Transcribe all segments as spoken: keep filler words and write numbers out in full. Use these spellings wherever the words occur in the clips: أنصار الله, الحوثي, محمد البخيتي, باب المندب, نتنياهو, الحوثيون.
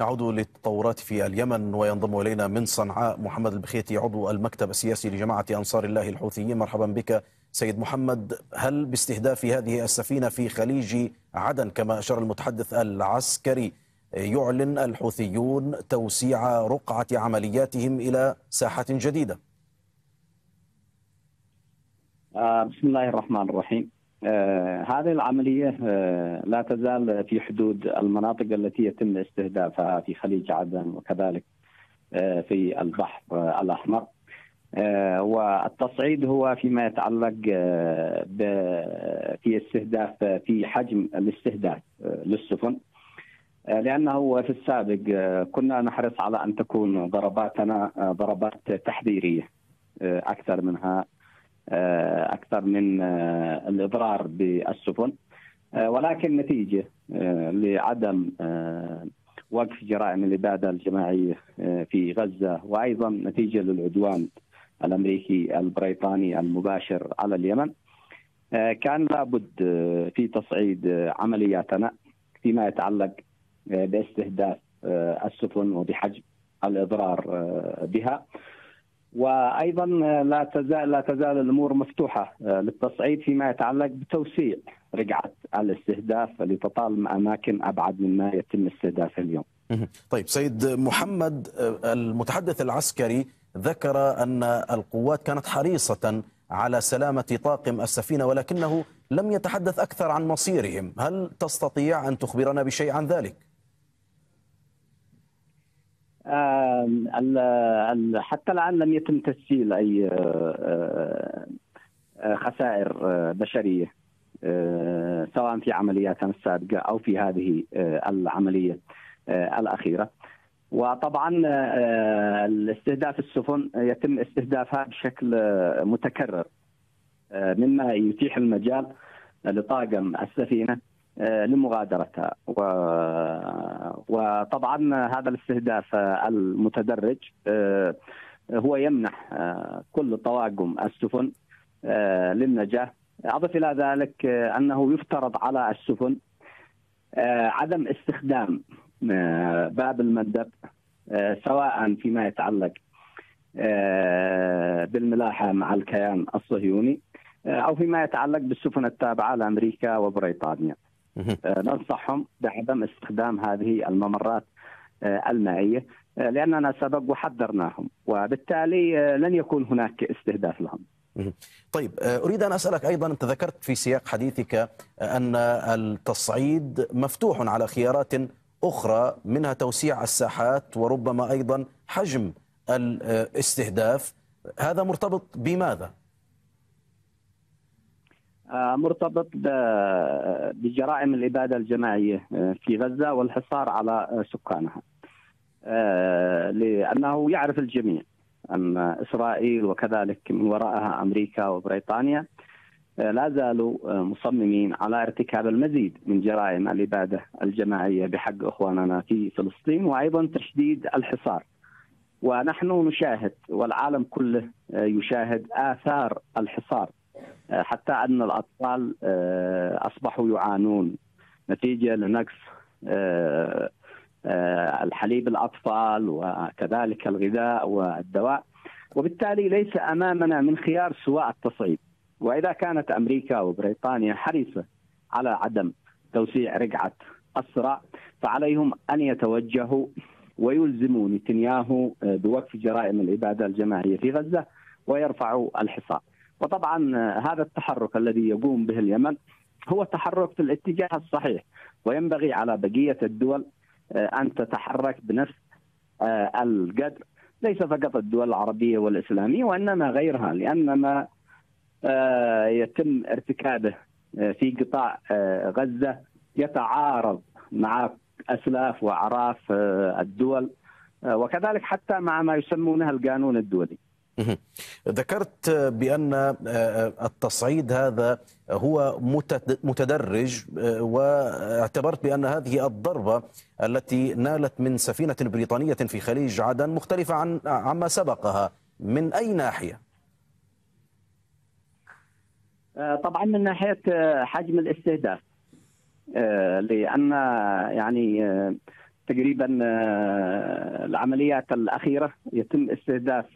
نعود للتطورات في اليمن وينضم إلينا من صنعاء محمد البخيتي عضو المكتب السياسي لجماعة أنصار الله الحوثيين. مرحبا بك سيد محمد. هل باستهداف هذه السفينة في خليج عدن كما أشار المتحدث العسكري يعلن الحوثيون توسيع رقعة عملياتهم إلى ساحة جديدة؟ بسم الله الرحمن الرحيم. آه هذه العملية آه لا تزال في حدود المناطق التي يتم استهدافها في خليج عدن وكذلك آه في البحر آه الأحمر، آه والتصعيد هو فيما يتعلق آه في استهداف في حجم الاستهداف آه للسفن، آه لأنه في السابق آه كنا نحرص على أن تكون ضرباتنا آه ضربات تحذيرية آه أكثر منها أكثر من الإضرار بالسفن، ولكن نتيجة لعدم وقف جرائم الإبادة الجماعية في غزة وأيضا نتيجة للعدوان الأمريكي البريطاني المباشر على اليمن كان لابد في تصعيد عملياتنا فيما يتعلق باستهداف السفن وبحجم الإضرار بها، وايضا لا تزال لا تزال الامور مفتوحه للتصعيد فيما يتعلق بتوسيع رقعه الاستهداف لتطالب اماكن ابعد مما يتم استهدافها اليوم. طيب سيد محمد، المتحدث العسكري ذكر ان القوات كانت حريصه على سلامه طاقم السفينه ولكنه لم يتحدث اكثر عن مصيرهم، هل تستطيع ان تخبرنا بشيء عن ذلك؟ حتى الآن لم يتم تسجيل أي خسائر بشرية سواء في عملياتنا السابقة أو في هذه العملية الأخيرة، وطبعا الاستهداف السفن يتم استهدافها بشكل متكرر مما يتيح المجال لطاقم السفينة لمغادرتها، وطبعا هذا الاستهداف المتدرج هو يمنح كل طواقم السفن للنجاة. أضف إلى ذلك أنه يفترض على السفن عدم استخدام باب المندب سواء فيما يتعلق بالملاحة مع الكيان الصهيوني أو فيما يتعلق بالسفن التابعة لأمريكا وبريطانيا. ننصحهم بعدم استخدام هذه الممرات المائية لأننا سبق وحذرناهم وبالتالي لن يكون هناك استهداف لهم. طيب أريد أن أسألك أيضا، أنت ذكرت في سياق حديثك أن التصعيد مفتوح على خيارات أخرى منها توسيع الساحات وربما أيضا حجم الاستهداف، هذا مرتبط بماذا؟ مرتبط بجرائم الإبادة الجماعية في غزة والحصار على سكانها، لأنه يعرف الجميع أن إسرائيل وكذلك من وراءها أمريكا وبريطانيا لا زالوا مصممين على ارتكاب المزيد من جرائم الإبادة الجماعية بحق إخواننا في فلسطين وأيضا تشديد الحصار، ونحن نشاهد والعالم كله يشاهد آثار الحصار حتى أن الأطفال أصبحوا يعانون نتيجة لنقص الحليب الأطفال وكذلك الغذاء والدواء، وبالتالي ليس أمامنا من خيار سوى التصعيد. وإذا كانت أمريكا وبريطانيا حريصة على عدم توسيع رقعة الصراع فعليهم أن يتوجهوا ويلزموا نتنياهو بوقف جرائم الإبادة الجماعية في غزة ويرفعوا الحصار. وطبعا هذا التحرك الذي يقوم به اليمن هو تحرك في الاتجاه الصحيح، وينبغي على بقية الدول أن تتحرك بنفس القدر، ليس فقط الدول العربية والإسلامية وإنما غيرها، لأن ما يتم ارتكابه في قطاع غزة يتعارض مع أسلاف وأعراف الدول وكذلك حتى مع ما يسمونه القانون الدولي. ذكرت بأن التصعيد هذا هو متدرج، واعتبرت بأن هذه الضربة التي نالت من سفينة بريطانية في خليج عدن مختلفة عن عما سبقها، من أي ناحية؟ طبعا من ناحية حجم الاستهداف، لأن يعني تقريبا العمليات الأخيرة يتم استهداف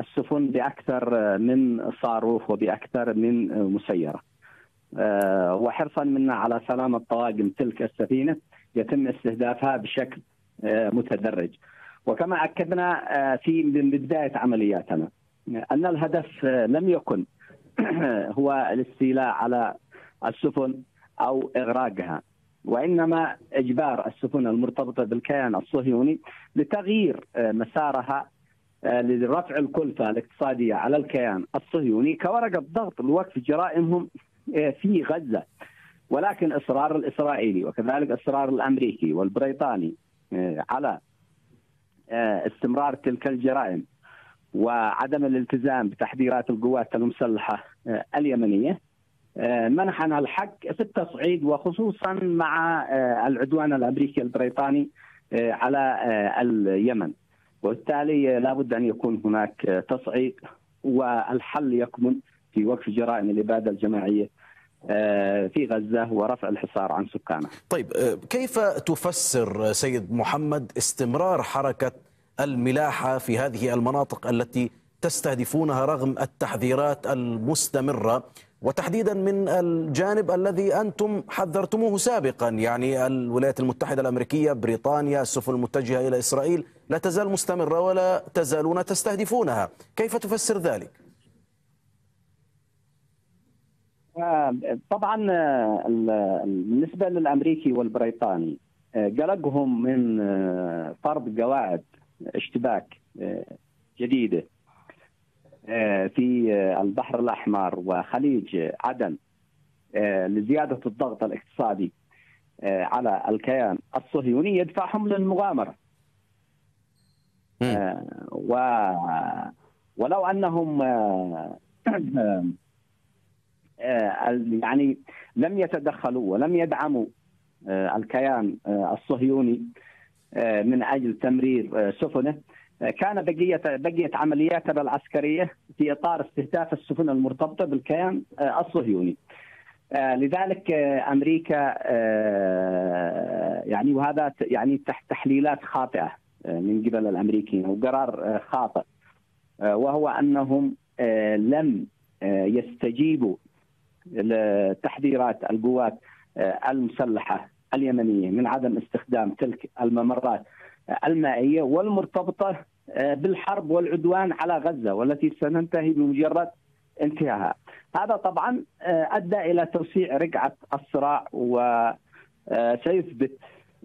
السفن بأكثر من صاروخ وبأكثر من مسيرة، وحرصا منا على سلامة طواقم تلك السفينة يتم استهدافها بشكل متدرج. وكما أكدنا في من بداية عملياتنا أن الهدف لم يكن هو الاستيلاء على السفن أو إغراقها، وإنما إجبار السفن المرتبطة بالكيان الصهيوني لتغيير مسارها لرفع الكلفة الاقتصادية على الكيان الصهيوني كورقة ضغط لوقف جرائمهم في غزة. ولكن إصرار الإسرائيلي وكذلك إصرار الأمريكي والبريطاني على استمرار تلك الجرائم وعدم الالتزام بتحذيرات القوات المسلحة اليمنية منحنا الحق في التصعيد، وخصوصا مع العدوان الأمريكي البريطاني على اليمن، وبالتالي لا بد أن يكون هناك تصعيد، والحل يكمن في وقف جرائم الإبادة الجماعية في غزة ورفع الحصار عن سكانها. طيب، كيف تفسر سيد محمد استمرار حركة الملاحة في هذه المناطق التي تستهدفونها رغم التحذيرات المستمرة، وتحديدا من الجانب الذي أنتم حذرتموه سابقا؟ يعني الولايات المتحدة الأمريكية، بريطانيا، السفن المتجهة إلى إسرائيل لا تزال مستمرة ولا تزالون تستهدفونها، كيف تفسر ذلك؟ طبعا بالنسبة للأمريكي والبريطاني قلقهم من فرض قواعد اشتباك جديدة في البحر الأحمر وخليج عدن لزيادة الضغط الاقتصادي على الكيان الصهيوني يدفعهم للمغامرة، ولو أنهم يعني لم يتدخلوا ولم يدعموا الكيان الصهيوني من أجل تمرير سفنه، كان بقية بقية عملياته العسكرية في إطار استهداف السفن المرتبطة بالكيان الصهيوني. لذلك أمريكا يعني وهذا يعني تحت تحليلات خاطئة من قبل الأمريكيين وقرار خاطئ، وهو أنهم لم يستجيبوا لتحذيرات القوات المسلحة اليمنية من عدم استخدام تلك الممرات المائية والمرتبطة بالحرب والعدوان على غزة والتي سننتهي بمجرد انتهاءها. هذا طبعا أدى إلى توسيع رقعة الصراع، وسيثبت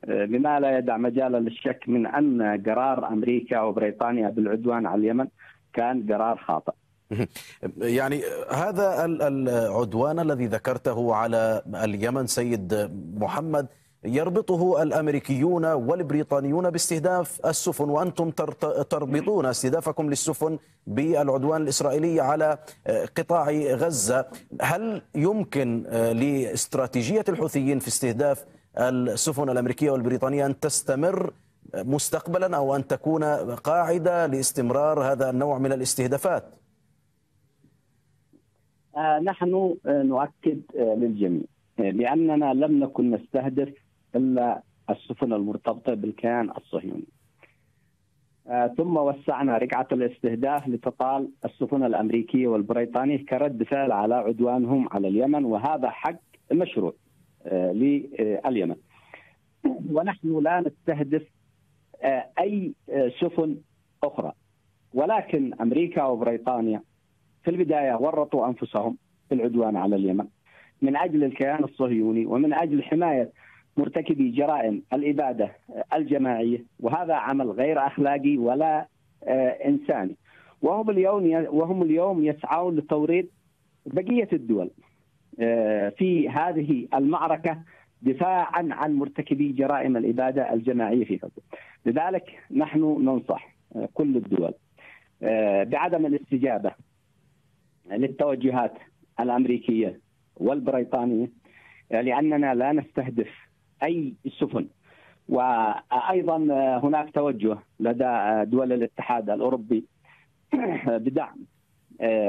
بما لا يدع مجالا للشك من أن قرار أمريكا وبريطانيا بالعدوان على اليمن كان قرار خاطئ. يعني هذا العدوان الذي ذكرته على اليمن سيد محمد يربطه الأمريكيون والبريطانيون باستهداف السفن، وأنتم تربطون استهدافكم للسفن بالعدوان الإسرائيلي على قطاع غزة. هل يمكن لاستراتيجية الحوثيين في استهداف السفن الأمريكية والبريطانية أن تستمر مستقبلا، أو أن تكون قاعدة لاستمرار هذا النوع من الاستهدافات؟ نحن نؤكد للجميع بأننا لم نكن نستهدف إلا السفن المرتبطة بالكيان الصهيوني، ثم وسعنا رقعة الاستهداف لتطال السفن الأمريكية والبريطانية كرد فعل على عدوانهم على اليمن، وهذا حق مشروع لليمن. ونحن لا نستهدف أي سفن أخرى، ولكن أمريكا وبريطانيا في البداية ورطوا أنفسهم في العدوان على اليمن من أجل الكيان الصهيوني ومن أجل حماية مرتكبي جرائم الإبادة الجماعية، وهذا عمل غير أخلاقي ولا إنساني. وهم اليوم وهم اليوم يسعون لتوريط بقية الدول في هذه المعركة دفاعا عن مرتكبي جرائم الإبادة الجماعية في غزة. لذلك نحن ننصح كل الدول بعدم الاستجابة للتوجهات الأمريكية والبريطانية، لأننا لا نستهدف أي سفن. وأيضا هناك توجه لدى دول الاتحاد الأوروبي بدعم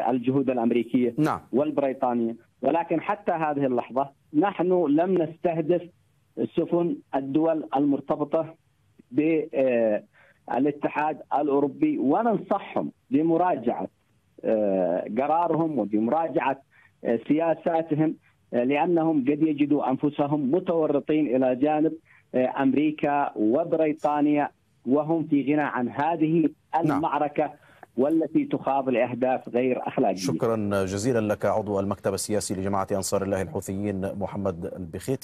الجهود الأمريكية والبريطانية، ولكن حتى هذه اللحظة نحن لم نستهدف سفن الدول المرتبطة بالاتحاد الأوروبي، وننصحهم بمراجعة قرارهم وبمراجعة سياساتهم، لأنهم قد يجدوا أنفسهم متورطين إلى جانب أمريكا وبريطانيا، وهم في غنى عن هذه المعركة نعم. والتي تخاض لأهداف غير أخلاقية. شكرا جزيلا لك عضو المكتب السياسي لجماعة أنصار الله الحوثيين محمد البخيتي.